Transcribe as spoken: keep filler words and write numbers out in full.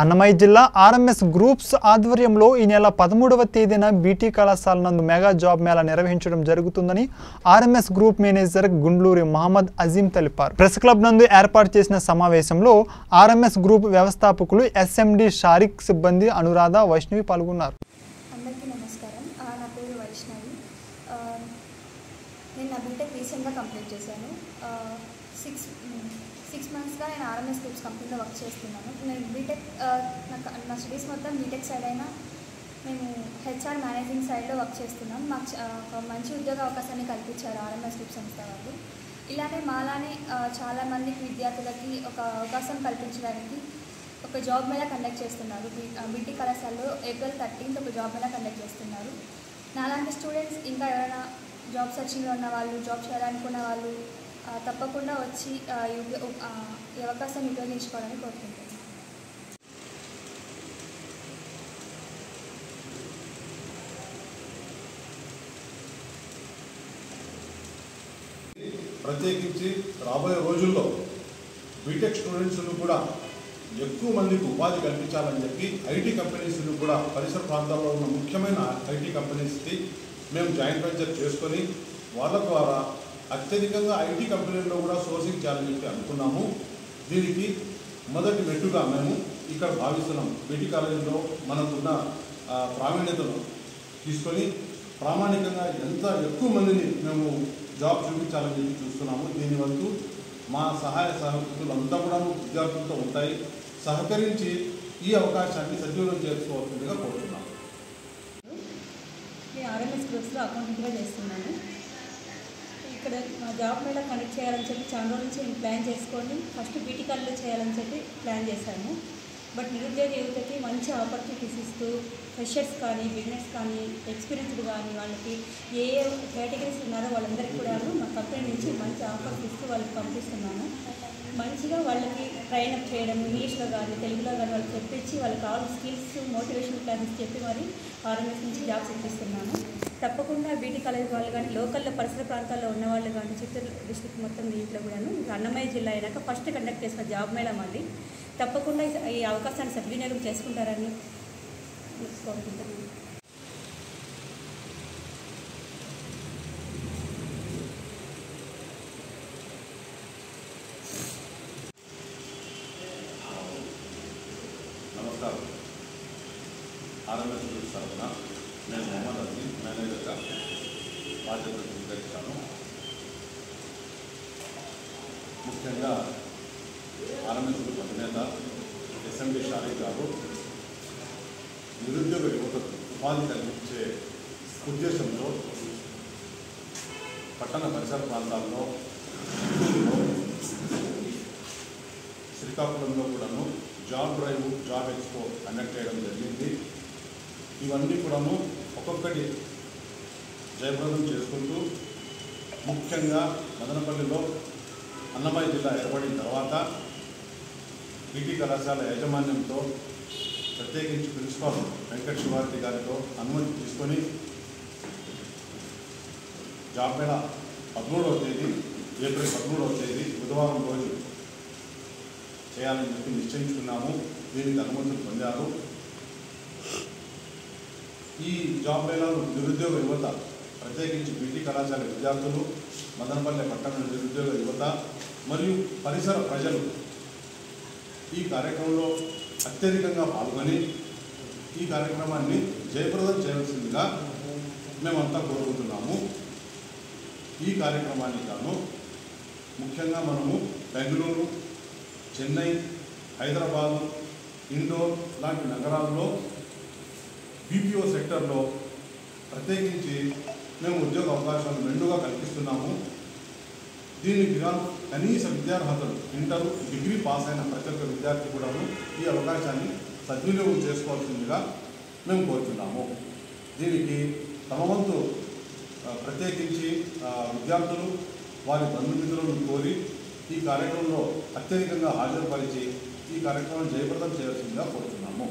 అన్నమయ్య జిల్లా RMS groups ఆధ్వర్యంలో ఈ నెల పదమూడవ తేదీన బీటీ కళాశాల నందు మెగా జాబ్ మేళా నిర్వహించడం జరుగుతుందని RMS group manager Gundluri Mohammed Azeem తెలిపారు. ప్రెస్ క్లబ్ నందు ఏర్పాటు చేసిన సమావేశంలో ఆర్ఎంఎస్ గ్రూప్ వ్యవస్థాపకులు ఎస్ఎండి షారిక్, సిబ్బంది అనురాధ, వైష్ణవి పాల్గొన్నారు. అందరికీ నమస్కారం. నా పేరు వైష్ణవి. నేను బీటెక్ రీసెంట్‌గా కంప్లీట్ చేశాను. సిక్స్ మంత్స్గా నేను ఆర్ఎంఎస్ గ్రూప్స్ కంపెనీలో వర్క్ చేస్తున్నాను. నేను బీటెక్ నాకు నా స్టడీస్ మొత్తం బీటెక్ సైడ్ అయినా మేము హెచ్ఆర్ మేనేజింగ్ సైడ్లో వర్క్ చేస్తున్నాం. మాకు ఒక మంచి ఉద్యోగ అవకాశాన్ని కల్పించారు ఆర్ఎంఎస్ గ్రూప్ సంస్థ వాళ్ళు. ఇలానే మాలానే చాలామందికి విద్యార్థులకి ఒక అవకాశం కల్పించడానికి ఒక జాబ్ మేళా కండక్ట్ చేస్తున్నారు. బీటీ కళాశాలలో ఏప్రిల్ థర్టీన్త్ ఒక జాబ్ మేళా కండక్ట్ చేస్తున్నారు. నాలాంటి స్టూడెంట్స్ ఇంకా ఎవరైనా జాబ్ సెర్చింగ్లో ఉన్న వాళ్ళు, జాబ్ చేయాలనుకున్న వాళ్ళు తప్పకుండా వచ్చి ఈ అవకాశాన్ని ఉపయోగించుకోవాలని కోరుకుంటున్నాను. ప్రత్యేకించి రాబోయే రోజుల్లో బీటెక్ స్టూడెంట్స్ను కూడా ఎక్కువ మందికి ఉపాధి కల్పించాలని చెప్పి ఐటీ కంపెనీస్ను కూడా పరిసర ప్రాంతాల్లో ఉన్న ముఖ్యమైన ఐటీ కంపెనీస్కి మేము జాయింట్ వెంచర్ చేసుకొని వాళ్ళ ద్వారా అత్యధికంగా ఐటీ కంపెనీల్లో కూడా సోర్సింగ్ చేయాలని చెప్పి అనుకున్నాము. దీనికి మొదటి మెట్టుగా మేము ఇక్కడ భావిస్తున్నాము. బీటీ కాలేజీలో మనకున్న ప్రావీణ్యతను తీసుకొని ప్రామాణికంగా ఎంత ఎక్కువ మందిని మేము జాబ్ చూపించాలని చెప్పి చూస్తున్నాము. దీని వరకు మా సహాయ సహకృతులు అంతా కూడా విద్యార్థులతో ఉంటాయి. సహకరించి ఈ అవకాశాన్ని సద్వినియోగం చేసుకోవాల్సిందిగా కోరుతున్నాము. ఆర్ఎంఎస్ గ్రూప్స్లో అకౌంటింగ్గా చేస్తున్నాను. ఇక్కడ జాబ్ మేళా కనెక్ట్ చేయాలని చెప్పి చాలా రోజుల నుంచి నేను ప్లాన్ చేసుకొని ఫస్ట్ బీటీ కాలేజ్లో చేయాలని చెప్పి ప్లాన్ చేశాము. బట్ నిరుద్యోగ యువతకి మంచి ఆపర్చునిటీస్ ఇస్తూ ఫ్రెషర్స్ కానీ, బిజినెస్ కానీ, ఎక్స్పీరియన్స్డ్ కానీ, వాళ్ళకి ఏ ఏ కేటగిరీస్ ఉన్నారో వాళ్ళందరికీ కూడా మా కంపెనీ నుంచి మంచి ఆఫర్స్ ఇస్తూ వాళ్ళకి పంపిస్తున్నాము. మంచిగా వాళ్ళకి ట్రైనప్ చేయడం, ఇంగ్లీష్లో కానీ తెలుగులో కానీ వాళ్ళకి చెప్పించి వాళ్ళకి కావాల్సిన స్కిల్స్, మోటివేషన్ క్లాసెస్ చెప్పి మరి ఆర్ఎంఎస్ నుంచి జాబ్స్ ఇప్పిస్తున్నాము. తప్పకుండా బీటీ కాలేజ్ వాళ్ళు కానీ, లోకల్లో పరిసర ప్రాంతాల్లో ఉన్నవాళ్ళు కానీ, చిత్తూరు డిస్ట్రిక్ట్ మొత్తం దీంట్లో కూడాను అన్నమయ్య జిల్లా అయినాక ఫస్ట్ కండక్ట్ చేసిన జాబ్ మేళా మళ్ళీ తప్పకుండా ఈ అవకాశాన్ని సద్వినియోగం చేసుకుంటారని కోరుకుంటున్నాను. నమస్కారం. ఆర్ఎంఎస్ గ్రూప్ తరఫున నేను మహమ్మద్ అజీం మేనేజర్గా బాధ్యతలు స్వీకరించాను. ముఖ్యంగా ఆర్ఎంఎస్ గ్రూప్ అధినేత ఎస్ఎండి షారీ గారు నిరుద్యోగ యువతకు ఉపాధి కల్పించే ఉద్దేశంతో పట్టణ పరిసర ప్రాంతాల్లో, శ్రీకాకుళంలో కూడాను job drive, job expo conduct చేయడం జరిగింది. ఇవన్నీ కూడాను ఒక్కొక్కటి జయప్రదం చేసుకుంటూ ముఖ్యంగా మదనపల్లిలో అన్నమయ్య జిల్లా ఏర్పడిన తర్వాత బీటీ కళాశాల యాజమాన్యంతో ప్రత్యేకించి ప్రిన్సిపాల్ వెంకట శివారెడ్డి గారితో అనుమతి తీసుకొని జాబ్ మేళా పదమూడవ తేదీ ఏప్రిల్ పదమూడవ తేదీ బుధవారం రోజు చేయాలని చెప్పి నిశ్చయించుకున్నాము. దీనికి అనుమతులు పొందారు. ఈ జాబ్ మేళాలు నిరుద్యోగ యువత, ప్రత్యేకించి బీటీ కళాశాల విద్యార్థులు, మదనపల్లె పట్టణ నిరుద్యోగ యువత మరియు పరిసర ప్రజలు ఈ కార్యక్రమంలో అత్యధికంగా పాల్గొని ఈ కార్యక్రమాన్ని జయప్రదం చేయవలసిందిగా మేమంతా కోరుకుంటున్నాము. ఈ కార్యక్రమానికి గాను ముఖ్యంగా మనము బెంగళూరు, చెన్నై, హైదరాబాదు, ఇండోర్ లాంటి నగరాల్లో బీపీఓ సెక్టర్లో ప్రత్యేకించి మేము ఉద్యోగ అవకాశాలు మెండుగా కల్పిస్తున్నాము. దీనికి గాను కనీస విద్యార్హతలు ఇంటర్ డిగ్రీ పాస్ అయిన ప్రతి ఒక్క విద్యార్థి కూడా ఈ అవకాశాన్ని సద్వినియోగం చేసుకోవాల్సిందిగా మేము కోరుతున్నాము. దీనికి తమ వంతు ప్రత్యేకించి విద్యార్థులు వారి బంధుమిత్రులను కోరి ఈ కార్యక్రమంలో అత్యధికంగా హాజరుపరిచి ఈ కార్యక్రమాన్ని జయప్రదం చేయాల్సిందిగా కోరుతున్నాము.